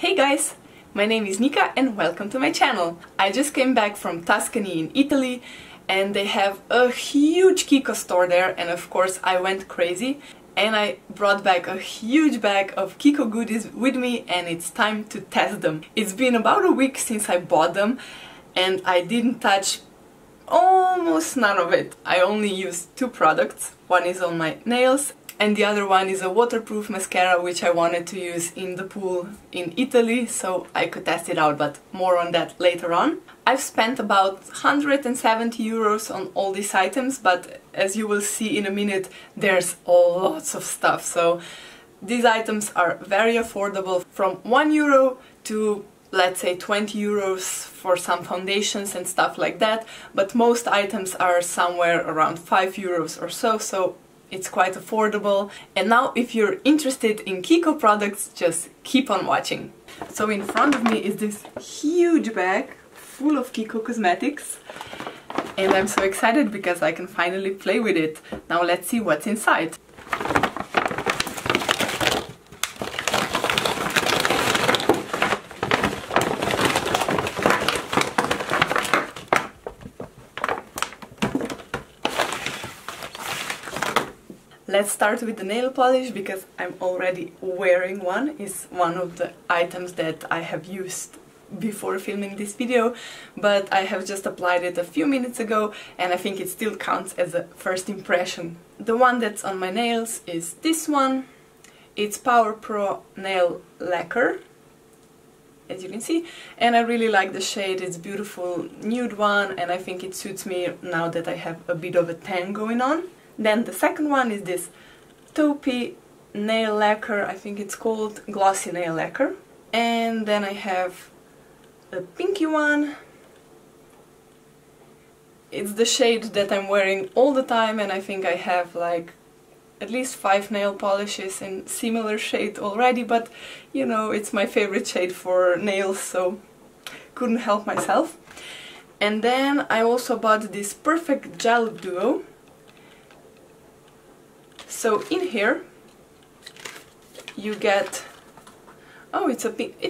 Hey guys! My name is Nika and welcome to my channel. I just came back from Tuscany in Italy and they have a huge Kiko store there, and of course I went crazy and I brought back a huge bag of Kiko goodies with me, and it's time to test them. It's been about a week since I bought them and I didn't touch almost none of it. I only used two products. One is on my nails and the other one is a waterproof mascara which I wanted to use in the pool in Italy so I could test it out, but more on that later on. I've spent about 170 euros on all these items, but as you will see in a minute there's lots of stuff, so these items are very affordable, from 1 euro to let's say 20 euros for some foundations and stuff like that, but most items are somewhere around 5 euros or so it's quite affordable. And now if you're interested in Kiko products, just keep on watching. So in front of me is this huge bag full of Kiko cosmetics and I'm so excited because I can finally play with it. Now let's see what's inside. Let's start with the nail polish because I'm already wearing one. It's one of the items that I have used before filming this video, but I have just applied it a few minutes ago and I think it still counts as a first impression. The one that's on my nails is this one. It's Power Pro Nail Lacquer, as you can see, and I really like the shade. It's beautiful nude one and I think it suits me now that I have a bit of a tan going on. Then the second one is this Taupey Nail Lacquer, I think it's called Glossy Nail Lacquer. And then I have a pinky one. It's the shade that I'm wearing all the time and I think I have like at least 5 nail polishes in similar shade already, but you know, it's my favorite shade for nails, so couldn't help myself. And then I also bought this Perfect Gel Duo. So in here you get, oh, it's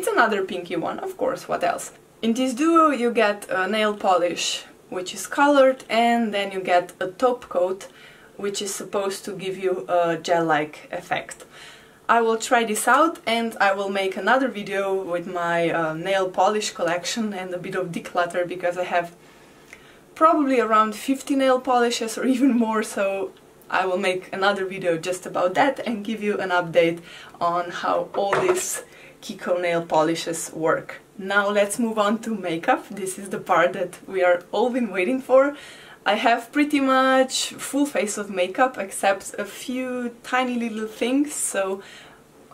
another pinky one, of course, what else? In this duo you get a nail polish which is colored, and then you get a top coat which is supposed to give you a gel-like effect. I will try this out and I will make another video with my nail polish collection and a bit of declutter because I have probably around 50 nail polishes or even more, so I will make another video just about that and give you an update on how all these Kiko nail polishes work. Now let's move on to makeup. This is the part that we are all been waiting for. I have pretty much full face of makeup except a few tiny little things, so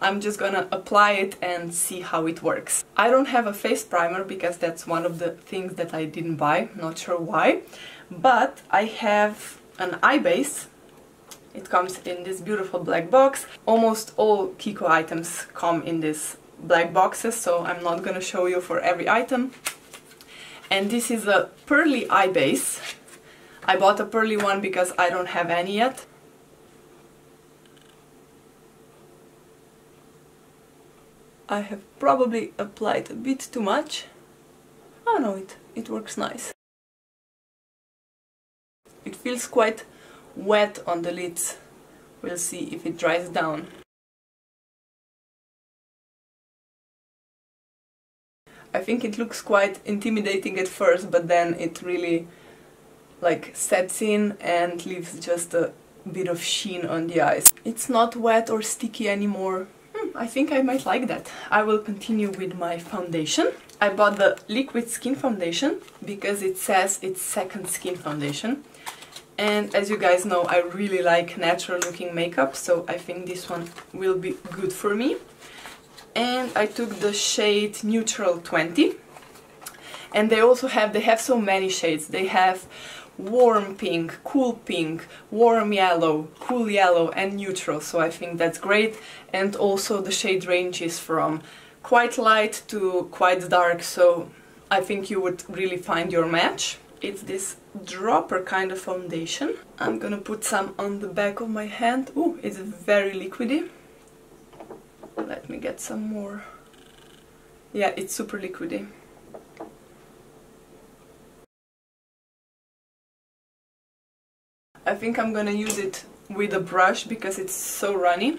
I'm just gonna apply it and see how it works. I don't have a face primer because that's one of the things that I didn't buy, not sure why, but I have an eye base. It comes in this beautiful black box. Almost all Kiko items come in these black boxes, so I'm not gonna show you for every item. And this is a pearly eye base. I bought a pearly one because I don't have any yet. I have probably applied a bit too much. Oh no, it works nice. It feels quite wet on the lids. We'll see if it dries down. I think it looks quite intimidating at first, but then it really like sets in and leaves just a bit of sheen on the eyes. It's not wet or sticky anymore. I think I might like that. I will continue with my foundation. I bought the Liquid Skin Foundation because it says it's second skin foundation. And as you guys know, I really like natural looking makeup, so I think this one will be good for me. And I took the shade Neutral 20. And they have so many shades. They have warm pink, cool pink, warm yellow, cool yellow and neutral, so I think that's great. And also the shade range is from quite light to quite dark, so I think you would really find your match. It's this dropper kind of foundation. I'm gonna put some on the back of my hand. Ooh, it's very liquidy. Let me get some more Yeah, it's super liquidy. I think I'm gonna use it with a brush because it's so runny.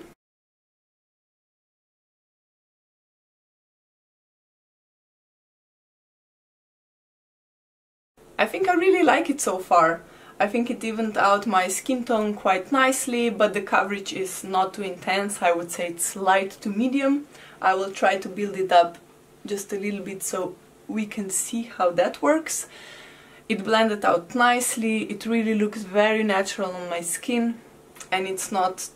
I think I really like it so far. I think it evened out my skin tone quite nicely, but the coverage is not too intense. I would say it's light to medium. I will try to build it up just a little bit so we can see how that works. It blended out nicely, it really looks very natural on my skin and it's not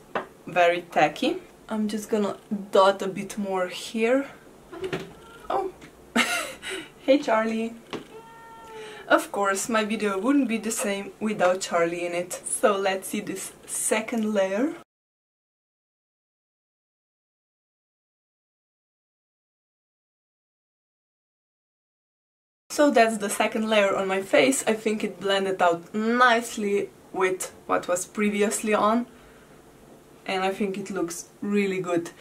very tacky. I'm just gonna dot a bit more here. Oh, hey Charlie! Of course, my video wouldn't be the same without Charlie in it. So let's see this second layer. So that's the second layer on my face. I think it blended out nicely with what was previously on. And I think it looks really good.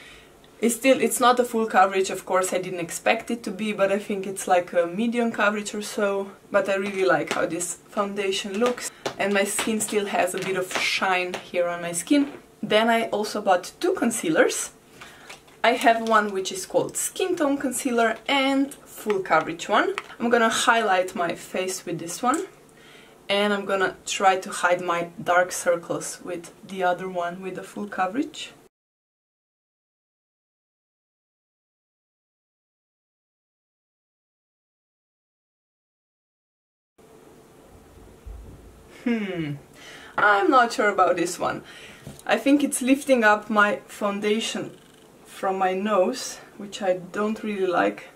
It's not a full coverage, of course, I didn't expect it to be, but I think it's like a medium coverage or so. But I really like how this foundation looks. And my skin still has a bit of shine here on my skin. Then I also bought two concealers. I have one which is called Skin Tone Concealer and Full Coverage one. I'm gonna highlight my face with this one. And I'm gonna try to hide my dark circles with the other one with the full coverage. I'm not sure about this one. I think it's lifting up my foundation from my nose, which I don't really like.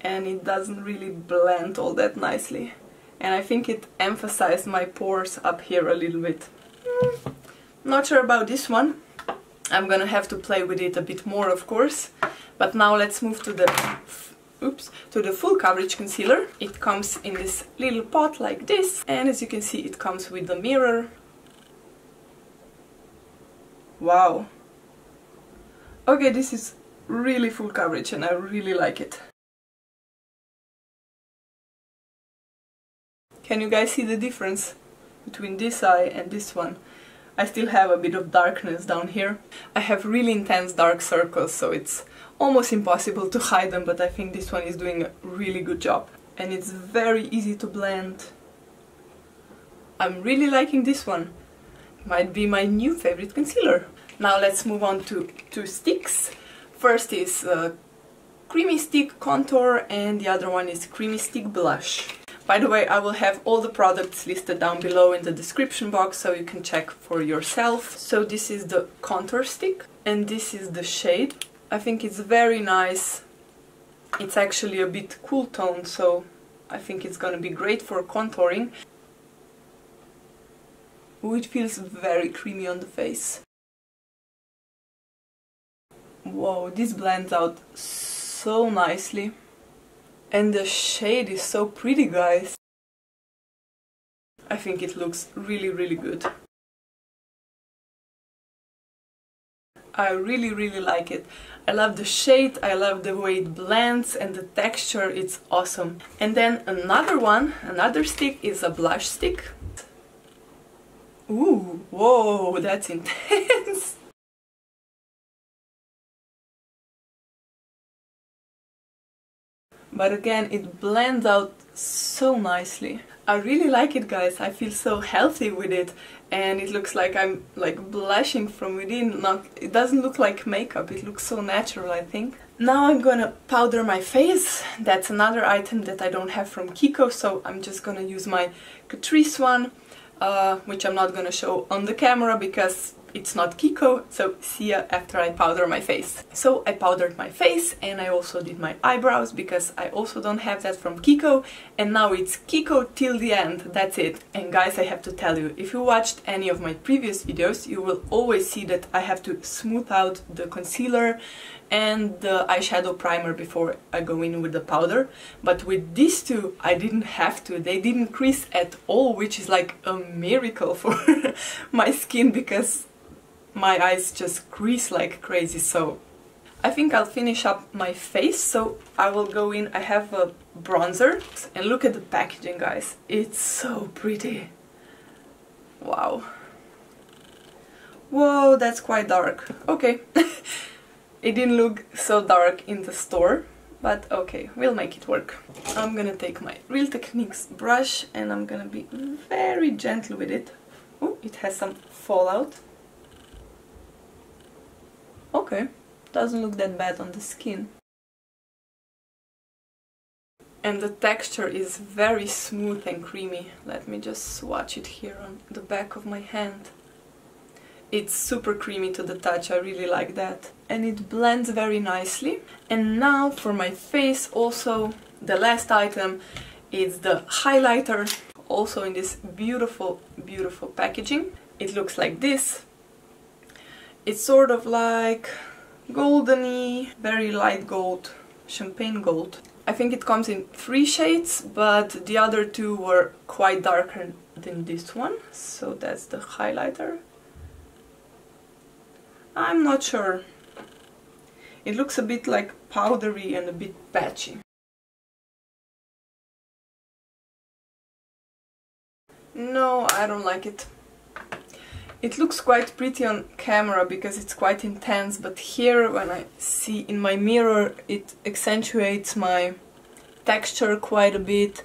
And it doesn't really blend all that nicely. And I think it emphasized my pores up here a little bit. Not sure about this one. I'm gonna have to play with it a bit more, of course. But now let's move to the full coverage concealer. It comes in this little pot like this, and as you can see it comes with a mirror. Wow! Okay, this is really full coverage and I really like it. Can you guys see the difference between this eye and this one? I still have a bit of darkness down here. I have really intense dark circles, so it's almost impossible to hide them, but I think this one is doing a really good job. And it's very easy to blend. I'm really liking this one. It might be my new favorite concealer. Now let's move on to two sticks. First is Creamy Stick Contour and the other one is Creamy Stick Blush. By the way, I will have all the products listed down below in the description box so you can check for yourself. So this is the contour stick and this is the shade. I think it's very nice. It's actually a bit cool toned, so I think it's gonna be great for contouring. Ooh, it feels very creamy on the face. Wow, this blends out so nicely. And the shade is so pretty, guys. I think it looks really, really good. I really, really like it. I love the shade, I love the way it blends and the texture, it's awesome. And then another one, another stick is a blush stick. Ooh, whoa, that's intense! But again, it blends out so nicely. I really like it, guys. I feel so healthy with it. And it looks like I'm like blushing from within. It doesn't look like makeup. It looks so natural, I think. Now I'm gonna powder my face. That's another item that I don't have from Kiko. So I'm just gonna use my Catrice one, which I'm not gonna show on the camera because it's not Kiko, so see ya after I powder my face. So I powdered my face and I also did my eyebrows because I also don't have that from Kiko, and now it's Kiko till the end, that's it. And guys, I have to tell you, if you watched any of my previous videos, you will always see that I have to smooth out the concealer and the eyeshadow primer before I go in with the powder. But with these two, I didn't have to. They didn't crease at all, which is like a miracle for my skin because my eyes just crease like crazy, so I think I'll finish up my face, so I will go in. I have a bronzer, and look at the packaging, guys. It's so pretty. Wow. Whoa, that's quite dark. Okay. It didn't look so dark in the store, but okay, we'll make it work. I'm gonna take my Real Techniques brush and I'm gonna be very gentle with it. Oh, it has some fallout. Okay, doesn't look that bad on the skin. And the texture is very smooth and creamy. Let me just swatch it here on the back of my hand. It's super creamy to the touch, I really like that. And it blends very nicely. And now for my face, also the last item is the highlighter. Also in this beautiful, beautiful packaging. It looks like this. It's sort of like golden-y, very light gold, champagne gold. I think it comes in 3 shades, but the other 2 were quite darker than this one. So that's the highlighter. I'm not sure. It looks a bit like powdery and a bit patchy. No, I don't like it. It looks quite pretty on camera because it's quite intense, but here when I see in my mirror it accentuates my texture quite a bit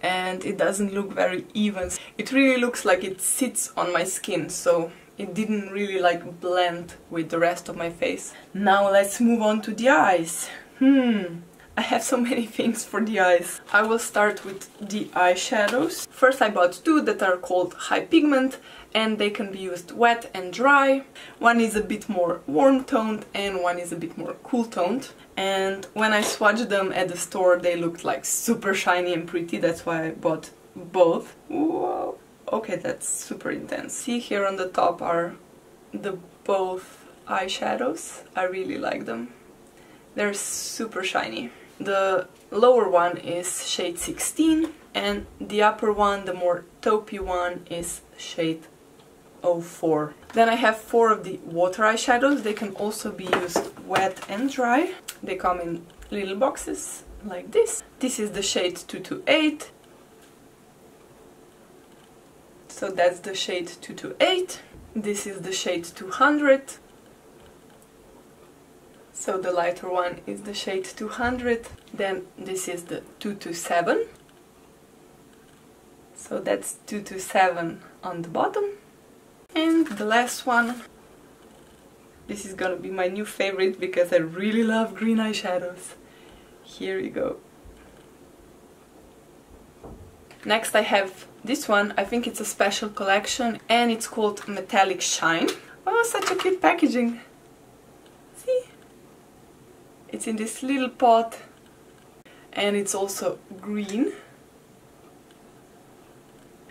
and it doesn't look very even. It really looks like it sits on my skin, so it didn't really like blend with the rest of my face. Now let's move on to the eyes. I have so many things for the eyes. I will start with the eyeshadows. First I bought 2 that are called High Pigment and they can be used wet and dry. One is a bit more warm toned and one is a bit more cool toned. And when I swatched them at the store they looked like super shiny and pretty, that's why I bought both. Whoa. Okay, that's super intense. See, here on the top are the both eyeshadows. I really like them. They're super shiny. The lower one is shade 16 and the upper one, the more taupey one, is shade 04. Then I have 4 of the water eyeshadows. They can also be used wet and dry. They come in little boxes like this. This is the shade 228. So that's the shade 228, this is the shade 200, so the lighter one is the shade 200, then this is the 227, so that's 227 on the bottom, and the last one, this is gonna be my new favorite because I really love green eyeshadows, here you go. Next I have this one, I think it's a special collection and it's called Metallic Shine. Oh, such a cute packaging! See? It's in this little pot and it's also green.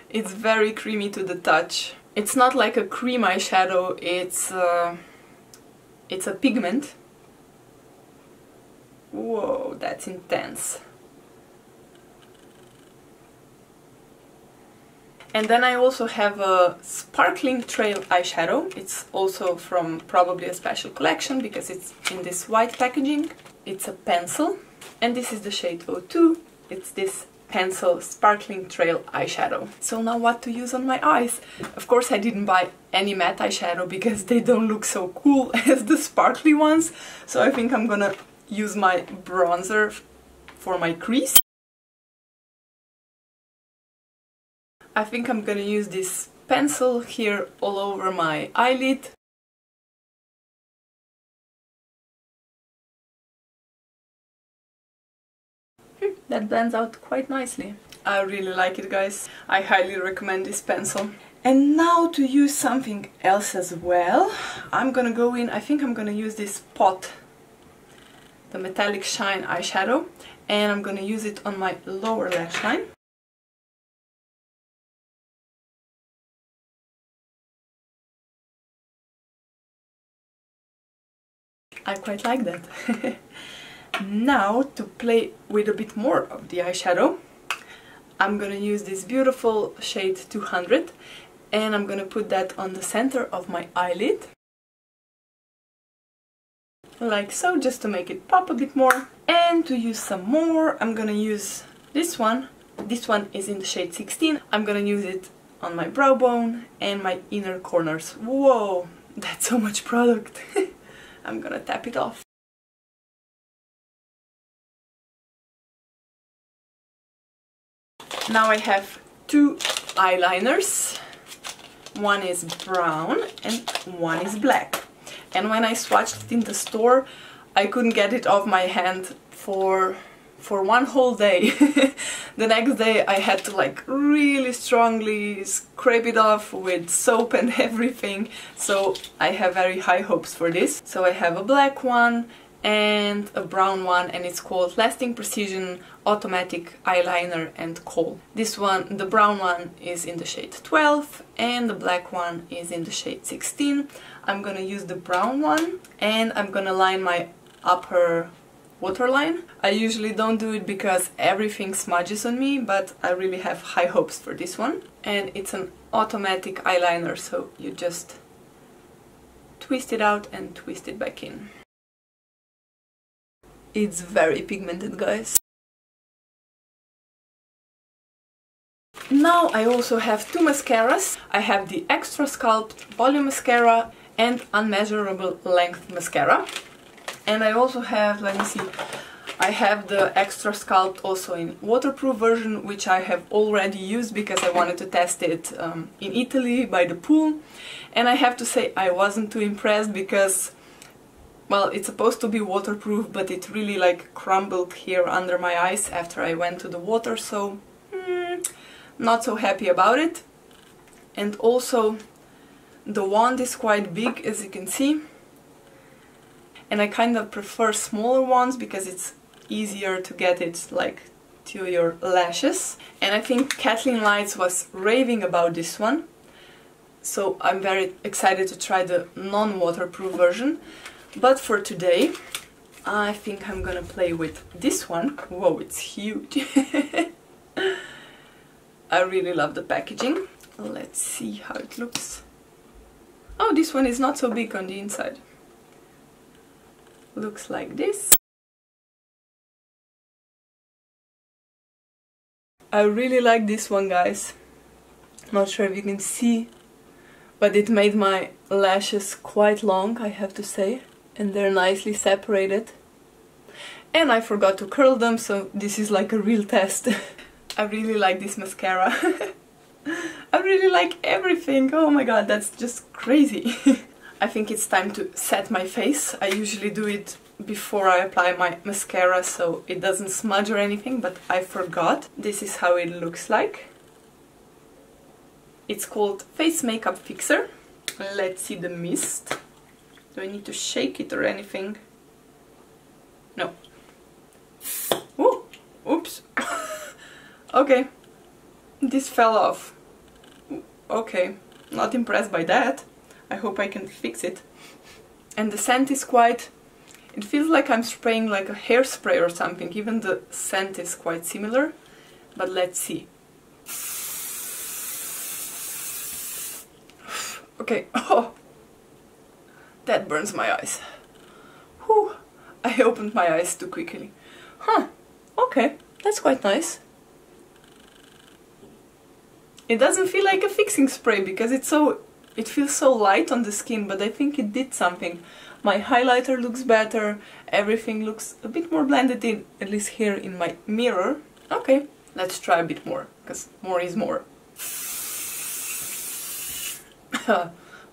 It's very creamy to the touch. It's not like a cream eyeshadow, it's a pigment. Whoa, that's intense! And then I also have a sparkling trail eyeshadow. It's also from probably a special collection because it's in this white packaging. It's a pencil and this is the shade 02. It's this pencil sparkling trail eyeshadow. So now what to use on my eyes? Of course I didn't buy any matte eyeshadow because they don't look so cool as the sparkly ones. So I think I'm gonna use my bronzer for my crease. I think I'm gonna use this pencil here all over my eyelid. That blends out quite nicely. I really like it, guys. I highly recommend this pencil. And now to use something else as well. I'm gonna go in, I think I'm gonna use this pot, the Metallic Shine eyeshadow, and I'm gonna use it on my lower lash line. I quite like that. Now, to play with a bit more of the eyeshadow, I'm gonna use this beautiful shade 200 and I'm gonna put that on the center of my eyelid. like so, just to make it pop a bit more. And to use some more, I'm gonna use this one. This one is in the shade 16. I'm gonna use it on my brow bone and my inner corners. Whoa, that's so much product. I'm gonna tap it off. Now I have two eyeliners. One is brown and one is black. And when I swatched it in the store, I couldn't get it off my hand for one whole day. The next day I had to like really strongly scrape it off with soap and everything. So I have very high hopes for this. So I have a black one and a brown one, and it's called Lasting Precision Automatic Eyeliner and Kohl. This one, the brown one, is in the shade 12 and the black one is in the shade 16. I'm gonna use the brown one and I'm gonna line my upper waterline. I usually don't do it because everything smudges on me, but I really have high hopes for this one. And it's an automatic eyeliner, so you just twist it out and twist it back in. It's very pigmented, guys. Now I also have two mascaras. I have the Extra Sculpt Volume Mascara and Unmeasurable Length Mascara. And I also have, let me see, I have the Extra Sculpt also in waterproof version, which I have already used because I wanted to test it in Italy by the pool. And I have to say I wasn't too impressed because, well, it's supposed to be waterproof, but it really like crumbled here under my eyes after I went to the water, so not so happy about it. And also the wand is quite big, as you can see, and I kind of prefer smaller ones because it's easier to get it like to your lashes. And I think Kathleen Lights was raving about this one, so I'm very excited to try the non-waterproof version. But for today, I think I'm gonna play with this one. Whoa, it's huge! I really love the packaging. Let's see how it looks. Oh, this one is not so big on the inside. Looks like this. I really like this one, guys. Not sure if you can see, but it made my lashes quite long, I have to say. And they're nicely separated. And I forgot to curl them, so this is like a real test. I really like this mascara. I really like everything. Oh my god, that's just crazy. I think it's time to set my face. I usually do it before I apply my mascara so it doesn't smudge or anything, but I forgot. This is how it looks like. It's called Face Makeup Fixer. Let's see the mist. Do I need to shake it or anything? No. Ooh, oops. Okay. This fell off. Okay. Not impressed by that. I hope I can fix it. And the scent is quite... It feels like I'm spraying like a hairspray or something. Even the scent is quite similar. But let's see. Okay. Oh. That burns my eyes. Whew, I opened my eyes too quickly. Huh, okay, that's quite nice. It doesn't feel like a fixing spray because it's so... It feels so light on the skin, but I think it did something. My highlighter looks better, everything looks a bit more blended in, at least here in my mirror. Okay, let's try a bit more, because more is more.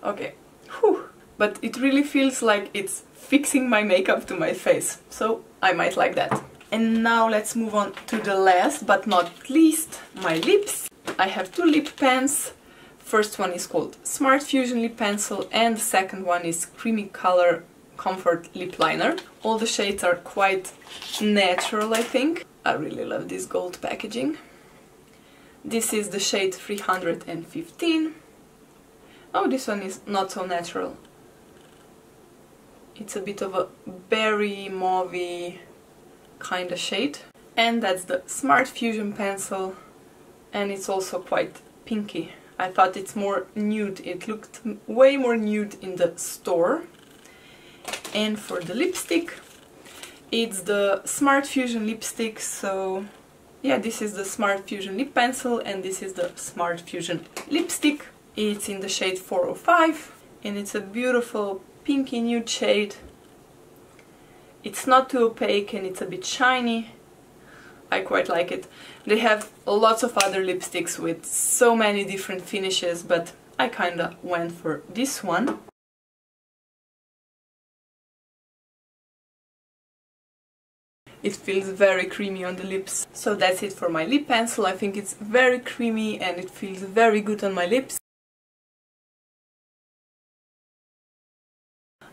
Okay, whew. But it really feels like it's fixing my makeup to my face, so I might like that. And now let's move on to the last but not least, my lips. I have two lip pens. First one is called Smart Fusion Lip Pencil and the second one is Creamy Color Comfort Lip Liner. All the shades are quite natural, I think. I really love this gold packaging. This is the shade 315. Oh, this one is not so natural. It's a bit of a berry mauve kind of shade. And that's the Smart Fusion pencil. And it's also quite pinky. I thought it's more nude. It looked way more nude in the store. And for the lipstick, it's the Smart Fusion lipstick. So yeah, this is the Smart Fusion lip pencil and this is the Smart Fusion lipstick. It's in the shade 405 and it's a beautiful pinky nude shade. It's not too opaque and it's a bit shiny. I quite like it. They have lots of other lipsticks with so many different finishes, but I kinda went for this one. It feels very creamy on the lips. So that's it for my lip pencil. I think it's very creamy and it feels very good on my lips.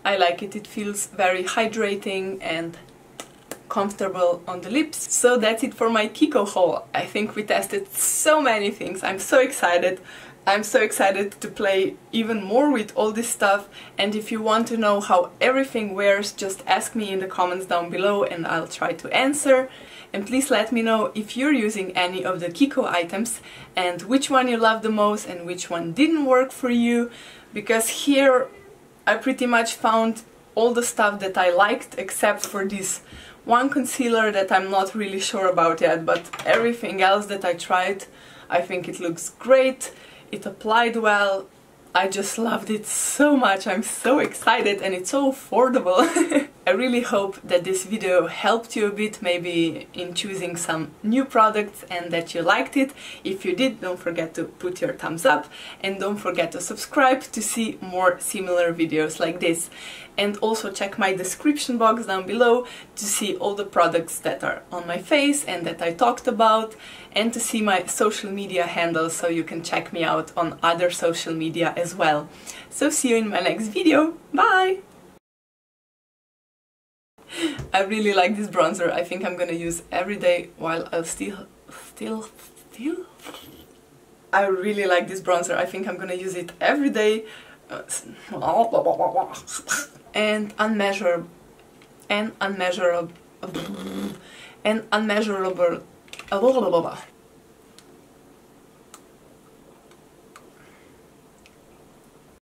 I like it. It feels very hydrating and comfortable on the lips. So that's it for my Kiko haul. I think we tested so many things. I'm so excited. I'm so excited to play even more with all this stuff, and if you want to know how everything wears, just ask me in the comments down below and I'll try to answer. And please let me know if you're using any of the Kiko items and which one you love the most and which one didn't work for you, because here I pretty much found all the stuff that I liked except for this one concealer that I'm not really sure about yet, but everything else that I tried, I think it looks great. It applied well. I just loved it so much. I'm so excited and it's so affordable. I really hope that this video helped you a bit, maybe in choosing some new products, and that you liked it. If you did, don't forget to put your thumbs up and don't forget to subscribe to see more similar videos like this. And also check my description box down below to see all the products that are on my face and that I talked about, and to see my social media handles so you can check me out on other social media as well. So see you in my next video. Bye! I really like this bronzer. I think I'm gonna use every day while I'll still? I really like this bronzer. I think I'm gonna use it every day. And unmeasurable, and unmeasurable, and unmeasurable.